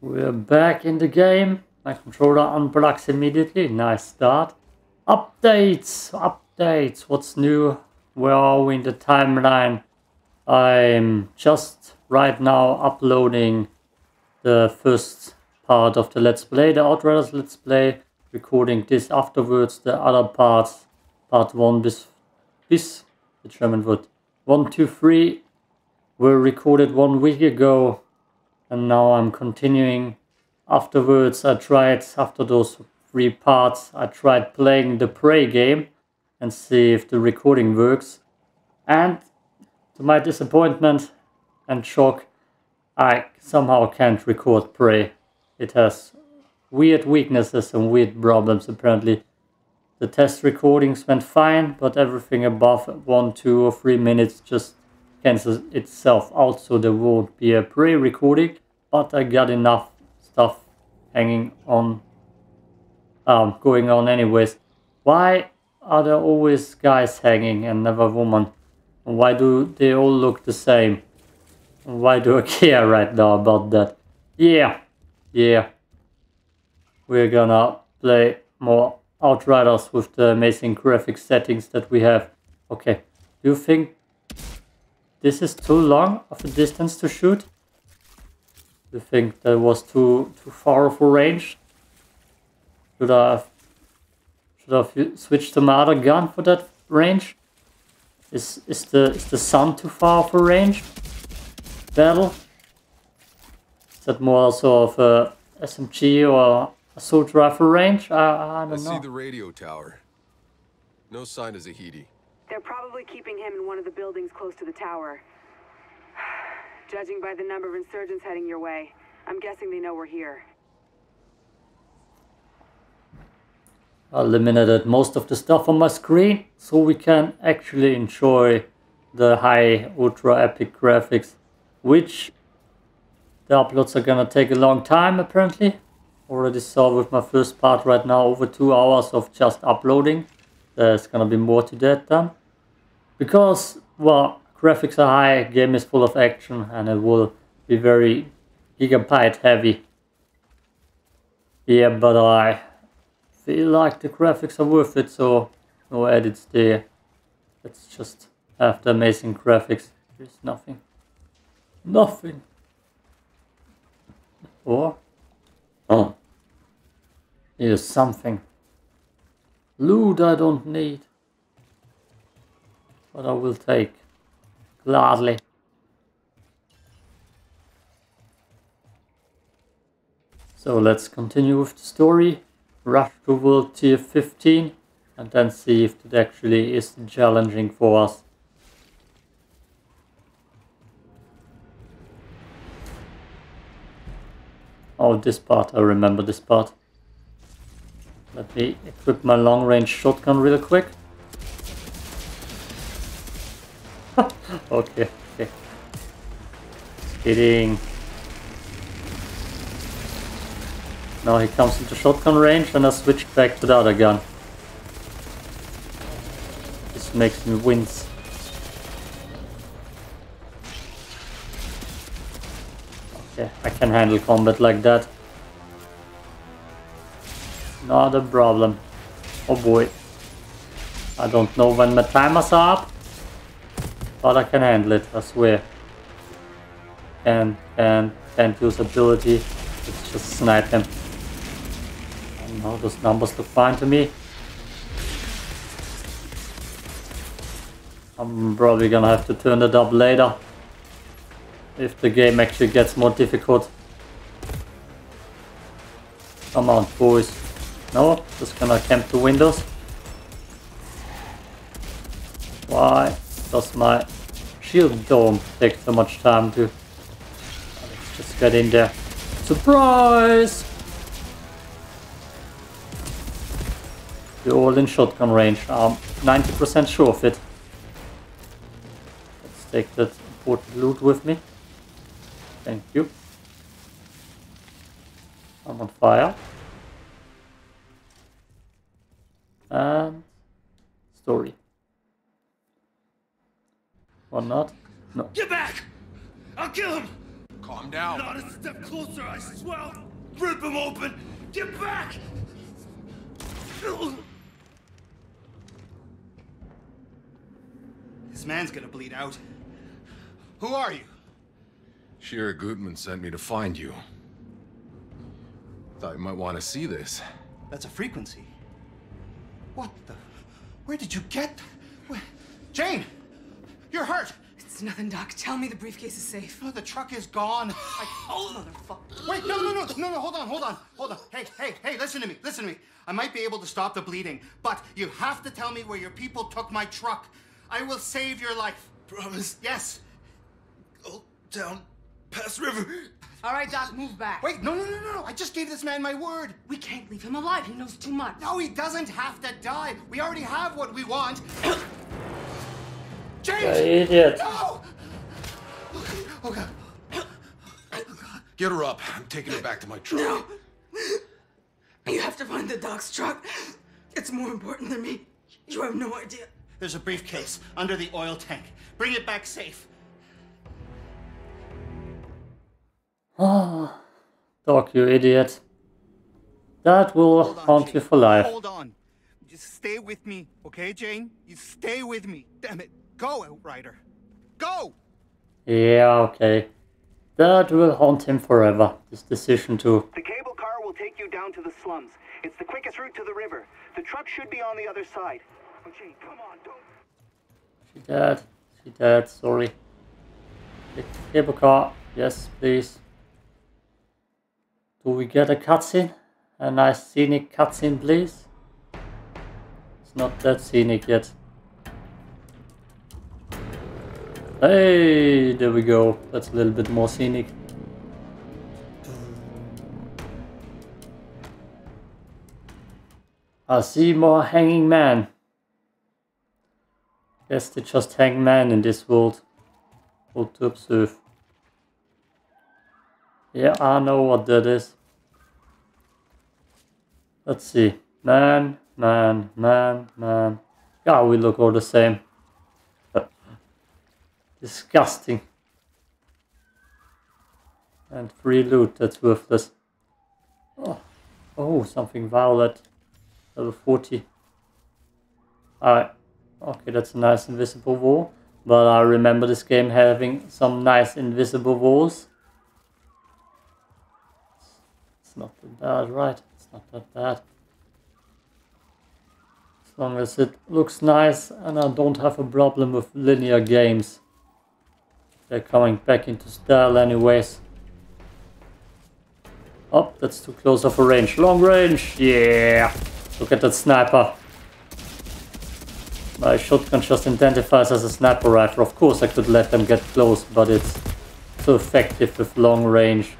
We're back in the game. My controller unblocks immediately. Nice start. Updates! Updates! What's new? Where are we in the timeline? I'm just right now uploading the first part of the Let's Play, the Outriders Let's Play. Recording this afterwards, the other parts, part 1 bis, the German word, 1, 2, 3 were recorded 1 week ago, and now I'm continuing. Afterwards I tried, after those 3 parts, I tried playing the Prey game and see if the recording works, and to my disappointment and shock, I somehow can't record Prey. It has weird weaknesses and weird problems apparently. The test recordings went fine, but everything above 1, 2 or 3 minutes just cancels itself out, so there won't be a pre-recording, but I got enough stuff hanging on, going on anyways. Why are there always guys hanging and never women? And why do they all look the same? And why do I care right now about that? Yeah. We're gonna play more Outriders with the amazing graphic settings that we have. Okay, do you think this is too long of a distance to shoot? Do you think that was too far of a range? Should I have switched to my other gun for that range? Is the sun too far of a range? Battle? Is that more also of a SMG or assault rifle range? I don't know. I see the radio tower. No sign of Zahidi. They're probably keeping him in one of the buildings close to the tower. Judging by the number of insurgents heading your way, I'm guessing they know we're here. I eliminated most of the stuff on my screen, so we can actually enjoy the high ultra epic graphics, which the uploads are gonna take a long time apparently. Already saw with my first part right now over 2 hours of just uploading. There's gonna be more to that then. Because, well, graphics are high, game is full of action, and it will be very gigabyte heavy. Yeah, but I feel like the graphics are worth it, so no edits there. Let's just have the amazing graphics. There's nothing. Nothing. Or, oh, here's something. Loot I don't need, but I will take gladly. So let's continue with the story. Rush toward tier 15 and then see if it actually is challenging for us. Oh, this part, I remember this part. Let me equip my long range shotgun real quick. Okay. Just kidding. Now he comes into shotgun range and I switch back to the other gun. This makes me wince. Yeah, I can handle combat like that. Not a problem. Oh boy. I don't know when my timers are up, but I can handle it, I swear. And can't use ability. Let's just snipe him. And now those numbers look fine to me. I'm probably gonna have to turn it up later, if the game actually gets more difficult. Come on, boys. No, just gonna camp the windows. Why does my shield dome take so much time to... Let's just get in there. Surprise! We're all in shotgun range. I'm 90% sure of it. Let's take that important loot with me. Thank you. I'm on fire. And story. Or not? No. Get back! I'll kill him! Calm down. Not a step closer, I swear. I'll rip him open. Get back! This man's gonna bleed out. Who are you? Shira Goodman sent me to find you. Thought you might want to see this. That's a frequency. What the? Where did you get? Where? Jane! You're hurt! It's nothing, Doc. Tell me the briefcase is safe. No, the truck is gone. Oh, motherfucker. Wait, no, hold on. Hey, listen to me. I might be able to stop the bleeding, but you have to tell me where your people took my truck. I will save your life. Promise? Yes. Go down past river. All right, Doc, move back. Wait, no. I just gave this man my word. We can't leave him alive. He knows too much. No, he doesn't have to die. We already have what we want. James! Idiot. No! Oh, God. Get her up. I'm taking her back to my truck. No. You have to find the Doc's truck. It's more important than me. You have no idea. There's a briefcase under the oil tank. Bring it back safe. Oh, Doc, you idiot. That will haunt you for life. Hold on. Just stay with me, okay, Jane? You stay with me. Damn it. Go, Outrider. Go! Yeah, okay. That will haunt him forever, this decision to... The cable car will take you down to the slums. It's the quickest route to the river. The truck should be on the other side. Oh, Jane, come on, don't... She dead, sorry. The cable car, yes, please. Do we get a cutscene? A nice scenic cutscene, please? It's not that scenic yet. Hey, there we go. That's a little bit more scenic. I see more hanging man. Guess they just hang man in this world. Good to observe. Yeah, I know what that is. Let's see. Man. Yeah, we look all the same. Disgusting. And free loot, that's worthless. Oh, something violet. Level 40. Alright. Okay, that's a nice invisible wall. But I remember this game having some nice invisible walls. It's not that bad, right? It's not that bad. As long as it looks nice and I don't have a problem with linear games. They're coming back into style anyways. Oh, that's too close of a range. Long range! Yeah! Look at that sniper. My shotgun just identifies as a sniper rifle. Of course I could let them get close, but it's so effective with long range.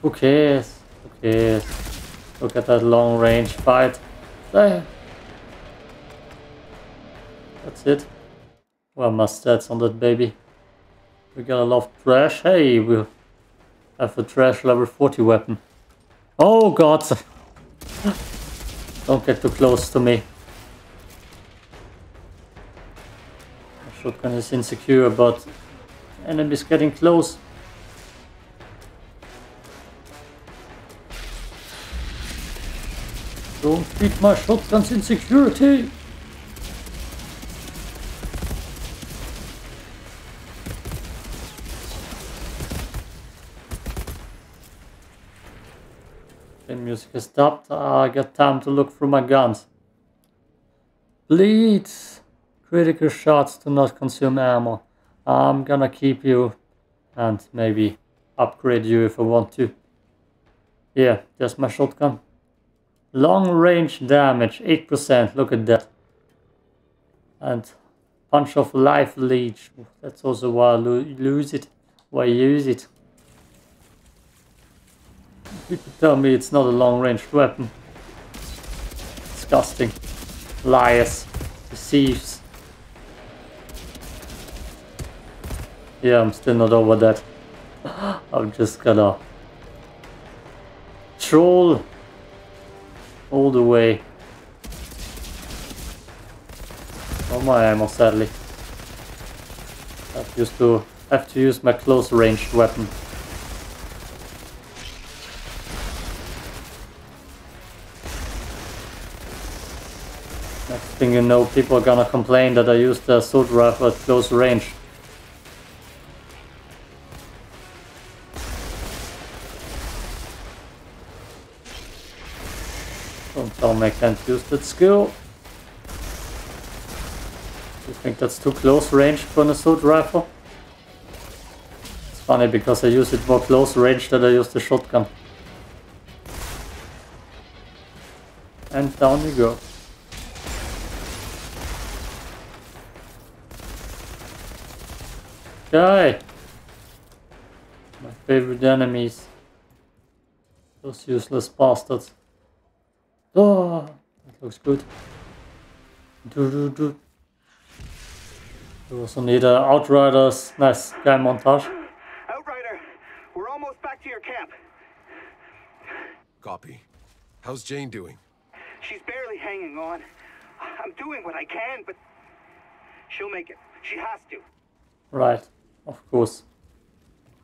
Who cares? Look at that long range fight. That's it. Well, my stats on that baby. We got a lot of trash. Hey, we have a trash level 40 weapon. Oh God! Don't get too close to me. My shotgun is insecure, but enemies getting close. Don't beat my shotgun's insecurity. Music has stopped. I got time to look through my guns. Bleed! Critical shots do not consume ammo. I'm gonna keep you and maybe upgrade you if I want to. Yeah, there's my shotgun. Long range damage, 8%. Look at that. And punch of life leech. That's also why I lose it. Why I use it. People tell me it's not a long-range weapon. Disgusting. Liars. Deceives. Yeah, I'm still not over that. I'm just gonna... troll... all the way. Oh my ammo, sadly. I have to use my close-range weapon. Next thing you know, people are gonna complain that I used the assault rifle at close range. Don't tell me I can't use that skill. You think that's too close range for an assault rifle? It's funny because I use it more close range than I use the shotgun. And down you go. Die! My favorite enemies. Those useless bastards. Oh, that looks good. We also need an Outriders. Nice guy montage. Outrider, we're almost back to your camp. Copy. How's Jane doing? She's barely hanging on. I'm doing what I can, but she'll make it. She has to. Right, of course.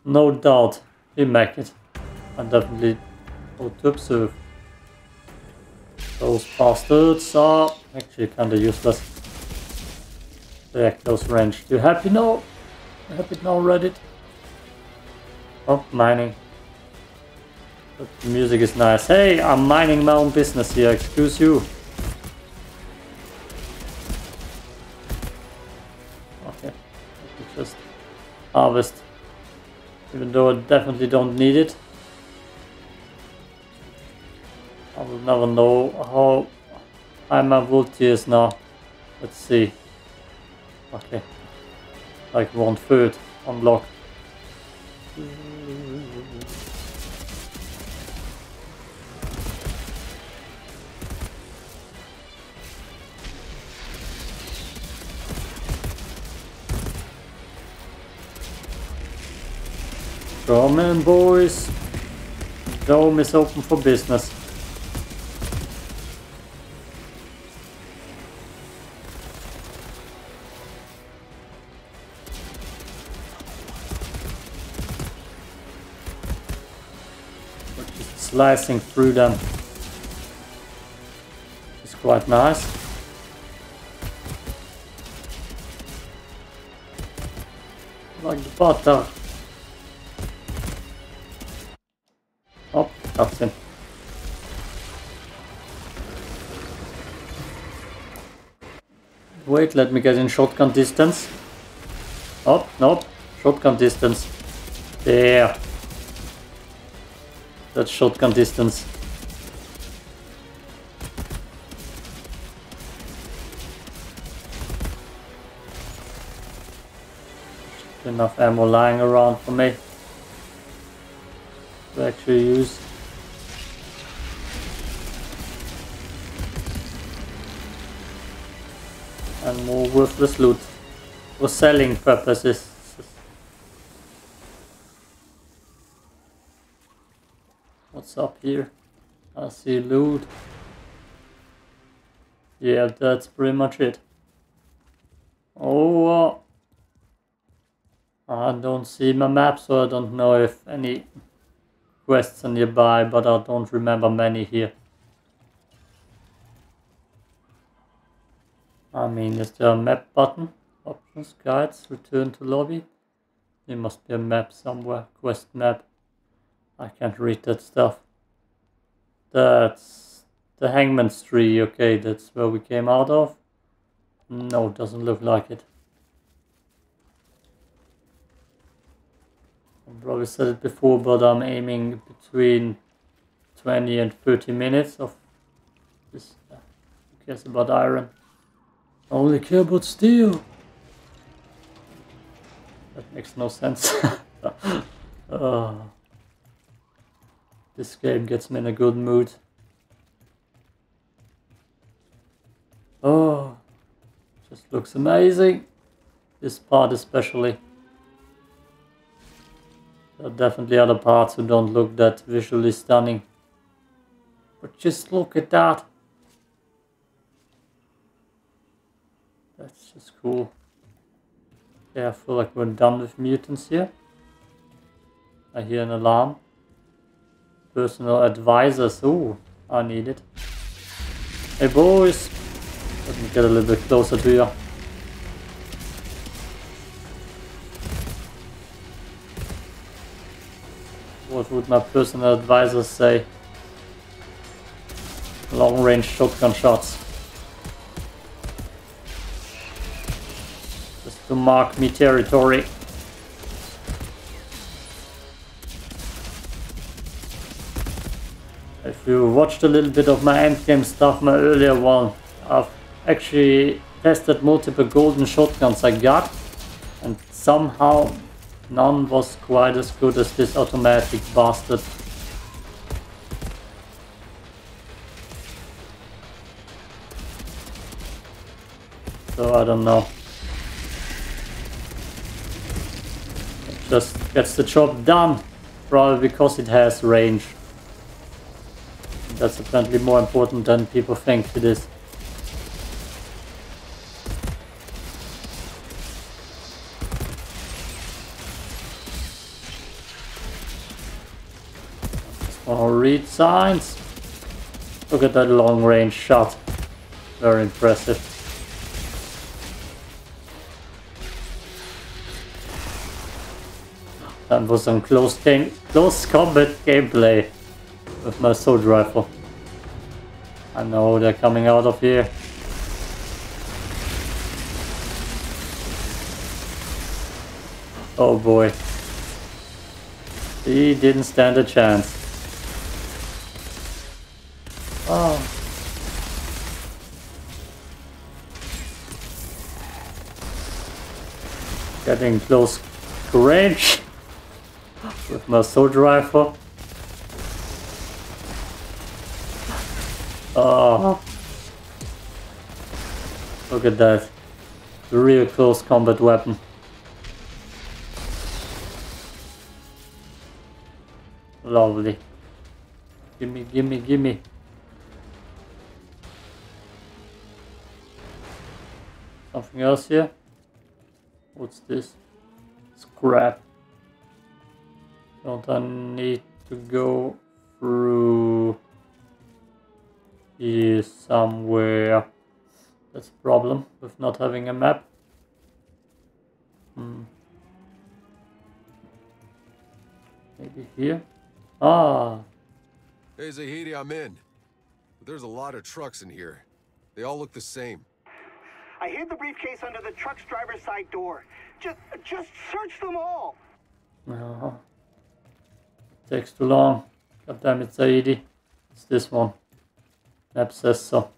No doubt, he'll make it. I definitely ought to observe. Those bastards are actually kind of useless. They're close range. You happy now? You happy now, Reddit? Oh, mining. But the music is nice. Hey, I'm mining my own business here. Excuse you. Okay, let me just harvest. Even though I definitely don't need it. I will never know how high my voltage is now. Let's see. Okay. Like 1/3 unlocked. Come in, boys. Dome is open for business. Slicing through them. It's quite nice. Like the butter. Oh, that's it. Wait, let me get in shotgun distance. Oh, no, shotgun distance. There. That's shotgun distance. Enough ammo lying around for me to actually use. And more worthless loot for selling purposes. Up here, I see loot. Yeah, that's pretty much it. Oh, I don't see my map, so I don't know if any quests are nearby, but I don't remember many here. I mean, is there a map button? Options, guides, return to lobby. There must be a map somewhere. Quest map. I can't read that stuff. That's the Hangman's Tree. Okay, that's where we came out of. No, doesn't look like it. I probably said it before, but I'm aiming between 20 and 30 minutes of this. Who cares about iron? I only care about steel. That makes no sense. This game gets me in a good mood. Oh, just looks amazing. This part especially. There are definitely other parts who don't look that visually stunning. But just look at that. That's just cool. Yeah, I feel like we're done with mutants here. I hear an alarm. Personal advisors, ooh, I need it. Hey boys, Let me get a little bit closer to you. What would my personal advisor say? Long range shotgun shots. Just to mark me territory. If you watched a little bit of my endgame stuff, my earlier one, I've actually tested multiple golden shotguns I got, and somehow none was quite as good as this automatic bastard. So I don't know. It just gets the job done, probably because it has range. That's apparently more important than people think it is. Just want to read signs. Look at that long range shot. Very impressive. That was some close combat gameplay. With my sword rifle. I know they're coming out of here. Oh boy. He didn't stand a chance. Oh. Getting close range with my sword rifle. Oh, look at that. A real close combat weapon. Lovely. Gimme, gimme, gimme. Something else here? What's this? Scrap. Don't I need to go through... Is somewhere. That's a problem with not having a map. Maybe here. Ah. Hey Zahidi, I'm in. But there's a lot of trucks in here. They all look the same. I hid the briefcase under the truck's driver's side door. Just search them all. No. Takes too long. God damn it, Zahidi. It's this one. Map says so.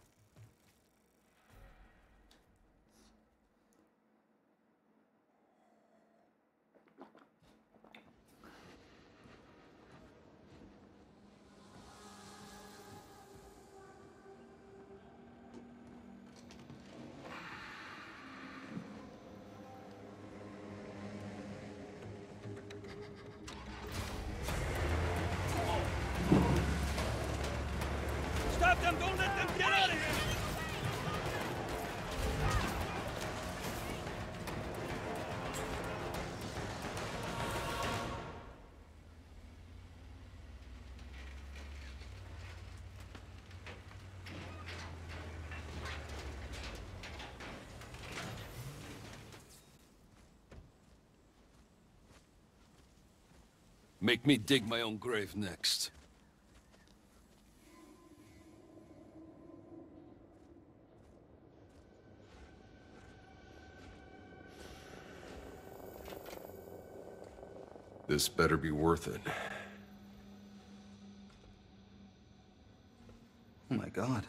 Make me dig my own grave next. This better be worth it. Oh my God.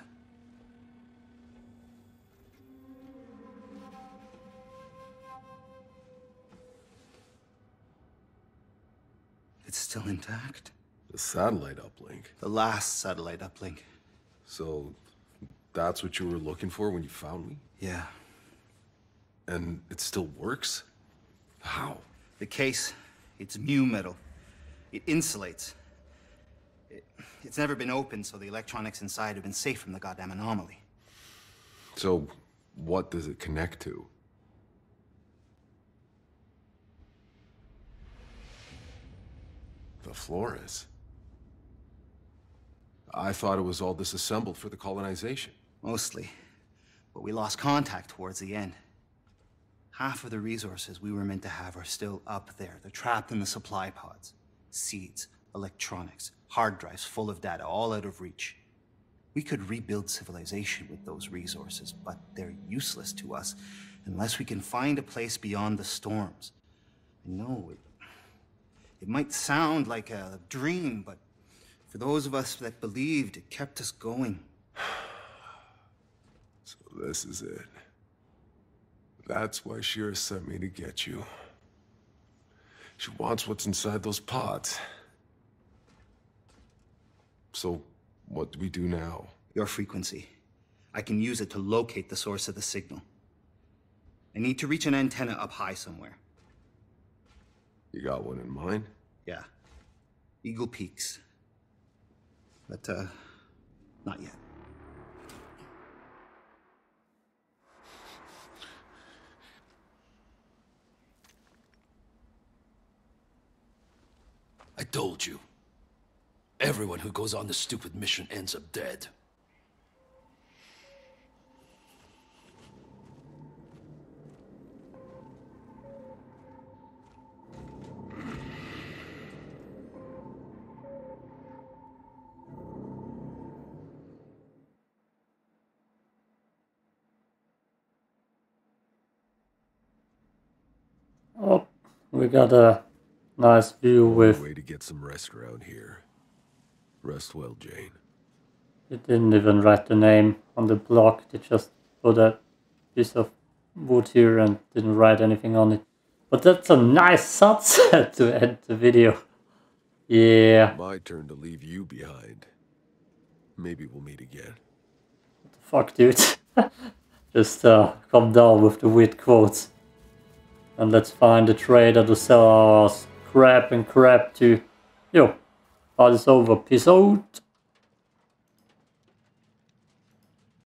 It's still intact? The satellite uplink? The last satellite uplink. So, that's what you were looking for when you found me? Yeah. And it still works? How? The case, it's mu metal. It insulates. It's never been opened, so the electronics inside have been safe from the goddamn anomaly. So, what does it connect to? The Flores. I thought it was all disassembled for the colonization. Mostly. but we lost contact towards the end. Half of the resources we were meant to have are still up there. They're trapped in the supply pods. Seeds, electronics, hard drives full of data, all out of reach. We could rebuild civilization with those resources, but they're useless to us unless we can find a place beyond the storms. I know it might sound like a dream, but for those of us that believed, it kept us going. So this is it. That's why Shira sent me to get you. She wants what's inside those pods. So what do we do now? Your frequency. I can use it to locate the source of the signal. I need to reach an antenna up high somewhere. You got one in mind? Yeah. Eagle Peaks. But, not yet. I told you. Everyone who goes on this stupid mission ends up dead. Oh, we got a nice view with... Way to get some rest around here. Rest well, Jane. They didn't even write the name on the block. They just put a piece of wood here and didn't write anything on it. But that's a nice sunset to end the video. Yeah. My turn to leave you behind. Maybe we'll meet again. What the fuck, dude? Just come down with the weird quotes. And let's find a trader to sell us crap and crap to. Yo. It's over. Peace out.